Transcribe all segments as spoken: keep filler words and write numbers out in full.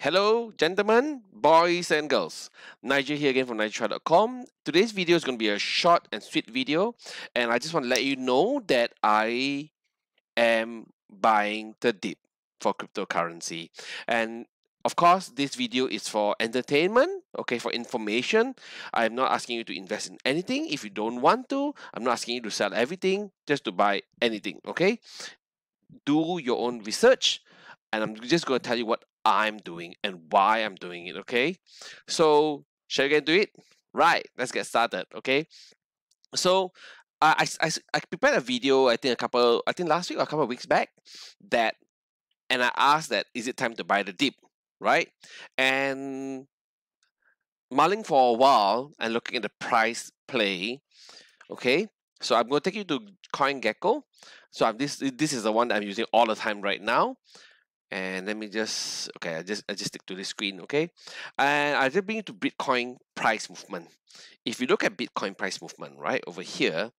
Hello gentlemen, boys and girls. Nigel here again from nigel chua dot com. Today's video is going to be a short and sweet video, and I just want to let you know that I am buying the dip for cryptocurrency. And of course, this video is for entertainment, okay, for information. I'm not asking you to invest in anything if you don't want to. I'm not asking you to sell everything, just to buy anything, okay? Do your own research, and I'm just going to tell you what I'm doing and why I'm doing it, okay? So shall we get into it? Right, let's get started, okay? So uh, I, I, I prepared a video, I think a couple, I think last week or a couple of weeks back, that, and I asked that, is it time to buy the dip, right? And mulling for a while and looking at the price play, okay? So I'm going to take you to Coin Gecko. So I'm, this this is the one that I'm using all the time right now. And let me just, okay, I just I just stick to this screen, okay? And I'll just bring you to Bitcoin price movement. If you look at Bitcoin price movement, right, over here,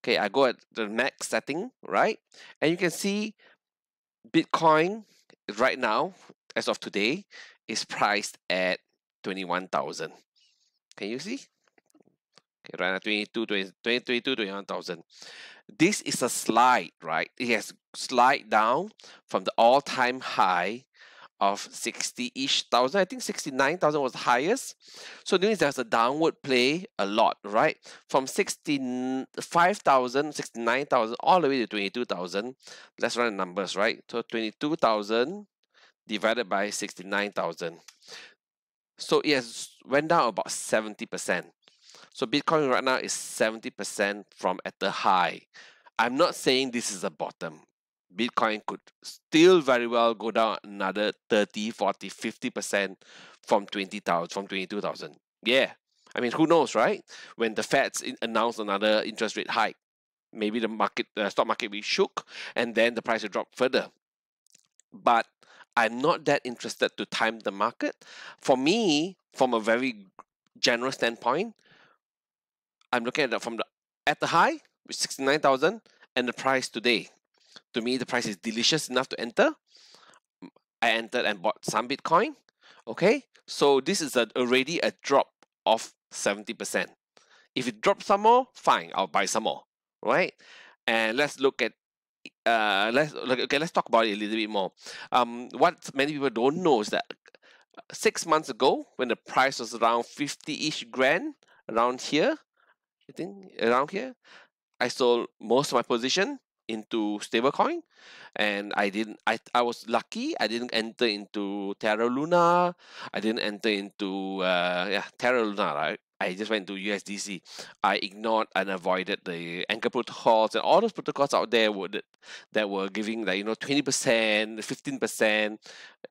okay, I go at the max setting, right? And you can see Bitcoin right now, as of today, is priced at twenty-one thousand. Can you see? Okay, right now, twenty-two, twenty, twenty-two, twenty-one thousand. This is a slide, right? It has slide down from the all-time high of sixty-ish thousand. I think sixty-nine thousand was the highest. So that means there's a downward play a lot, right? From sixty-five thousand, sixty-nine thousand, all the way to twenty-two thousand. Let's run the numbers, right? So twenty-two thousand divided by sixty-nine thousand. So it has went down about seventy percent. So Bitcoin right now is seventy percent from at the high. I'm not saying this is a bottom. Bitcoin could still very well go down another thirty, forty, fifty percent from twenty thousand, from twenty-two thousand. Yeah, I mean, who knows, right? When the Feds announce another interest rate hike, maybe the market, uh, stock market will shook, and then the price will drop further. But I'm not that interested to time the market. For me, from a very general standpoint, I'm looking at the, from the at the high, which is sixty-nine thousand, and the price today. To me, the price is delicious enough to enter. I entered and bought some Bitcoin. Okay, so this is a, already a drop of seventy percent. If it drops some more, fine, I'll buy some more, right? And let's look at uh, let's okay, let's talk about it a little bit more. Um, what many people don't know is that six months ago, when the price was around fifty-ish grand, around here. I think around here, I sold most of my position into stablecoin, and I didn't. I I was lucky. I didn't enter into Terra Luna. I didn't enter into uh, yeah Terra Luna. Right? I just went into U S D C. I ignored and avoided the anchor protocols and all those protocols out there were that, that were giving like you know twenty percent, fifteen percent.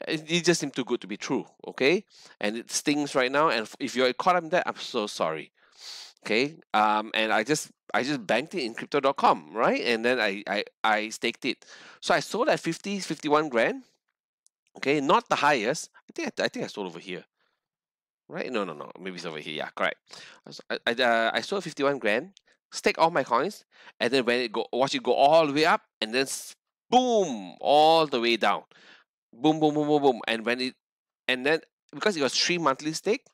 It just seemed too good to be true. Okay, and it stings right now. And if you're caught up in that, I'm so sorry. Okay, um, and I just I just banked it in Crypto dot com, right? And then I, I I staked it. So I sold at fifty, fifty-one grand. Okay, not the highest. I think I, I think I sold over here, right? No, no, no. Maybe it's over here. Yeah, correct. I I, uh, I sold fifty-one grand, staked all my coins, and then when it go, watch it go all the way up, and then boom, all the way down, boom, boom, boom, boom, boom, and when it, and then. Because it was three monthly stake,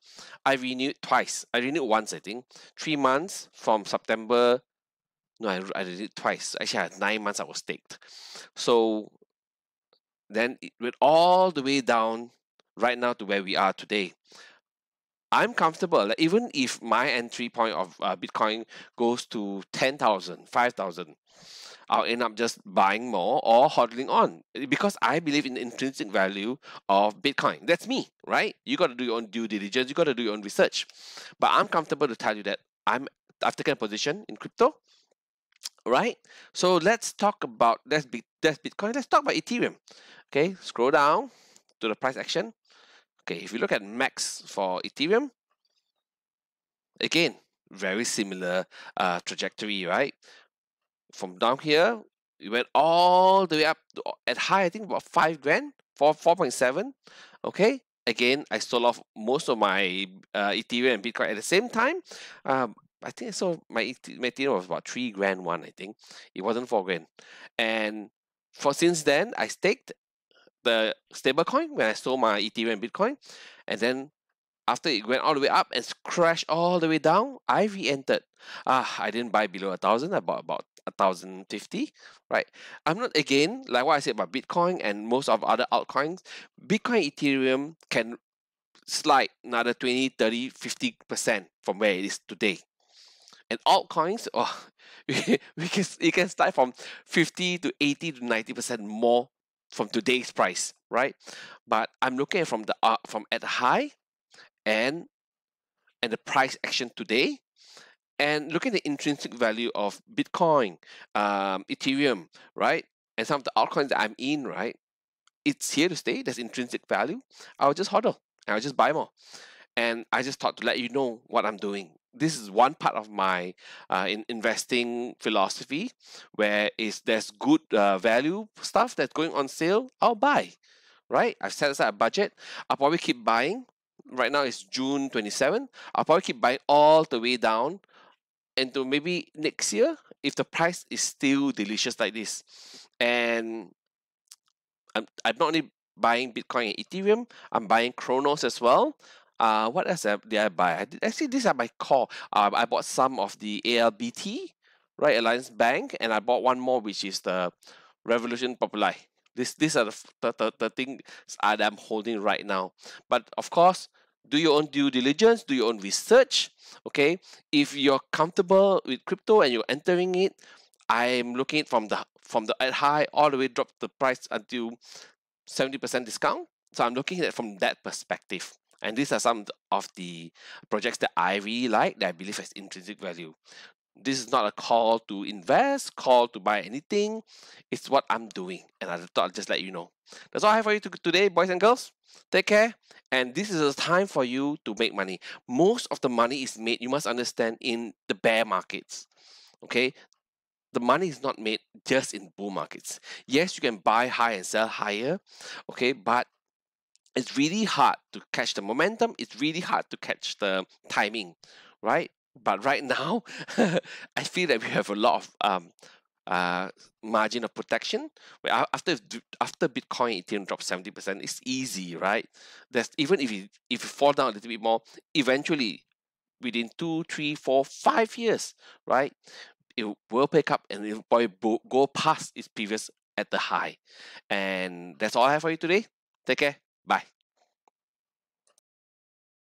I renewed twice. I renewed once, I think. Three months from September. No, I, I renewed it twice. Actually, I had nine months I was staked. So then it went all the way down right now to where we are today. I'm comfortable. Like, even if my entry point of uh, Bitcoin goes to ten thousand, five thousand, I'll end up just buying more or hodling on because I believe in the intrinsic value of Bitcoin. That's me, right? You got to do your own due diligence. You got to do your own research. But I'm comfortable to tell you that I'm, I've taken a position in crypto, right? So let's talk about, that's, that's Bitcoin. Let's talk about Ethereum. Okay, scroll down to the price action. Okay, if you look at max for Ethereum, again, very similar uh, trajectory, right? From down here, it went all the way up to, at high, I think about five grand, four four point seven. Okay, again, I sold off most of my uh, Ethereum and Bitcoin at the same time. Um, I think so. My, my Ethereum was about three grand one. I think it wasn't four grand. And for since then, I staked the stablecoin when I sold my Ethereum and Bitcoin, and then after it went all the way up and crashed all the way down, I re-entered. Ah, I didn't buy below a thousand. I bought about a thousand fifty, right? I'm not again like what I said about Bitcoin and most of other altcoins. Bitcoin, Ethereum can slide another twenty, thirty, fifty percent from where it is today. And altcoins, oh, we can it can slide from fifty to eighty to ninety percent more from today's price, right? But I'm looking at from the uh, from at the high and and the price action today, and look at the intrinsic value of Bitcoin, um, Ethereum, right? And some of the altcoins that I'm in, right? It's here to stay. There's intrinsic value. I'll just hodl and I'll just buy more. And I just thought to let you know what I'm doing. This is one part of my uh, in investing philosophy, where is there's good uh, value stuff that's going on sale, I'll buy, right? I've set aside a budget. I'll probably keep buying. Right now it's June twenty-seventh. I'll probably keep buying all the way down until maybe next year if the price is still delicious like this. And I'm, I'm not only buying Bitcoin and Ethereum, I'm buying Kronos as well. Uh, what else did I buy? I did, actually, these are my core. Uh, I bought some of the A L B T, right, Alliance Bank, and I bought one more, which is the Revolution Populi. This, these are the, the, the, the things that I'm holding right now. But of course, do your own due diligence, do your own research, okay? If you're comfortable with crypto and you're entering it, I'm looking at from the from the high all the way drop the price until seventy percent discount. So I'm looking at it from that perspective. And these are some of the projects that I really like, that I believe has intrinsic value. This is not a call to invest, call to buy anything. It's what I'm doing. And I thought I'd just let you know. That's all I have for you today, boys and girls. Take care. And this is a time for you to make money. Most of the money is made, you must understand, in the bear markets. Okay? The money is not made just in bull markets. Yes, you can buy high and sell higher. Okay? But it's really hard to catch the momentum. It's really hard to catch the timing, right? But right now, I feel that we have a lot of um, uh, margin of protection. After after Bitcoin, Ethereum drops seventy percent, it's easy, right? There's, even if you, if you fall down a little bit more, eventually, within two, three, four, five years, right? It will pick up and it will probably go past its previous at the high. And that's all I have for you today. Take care. Bye.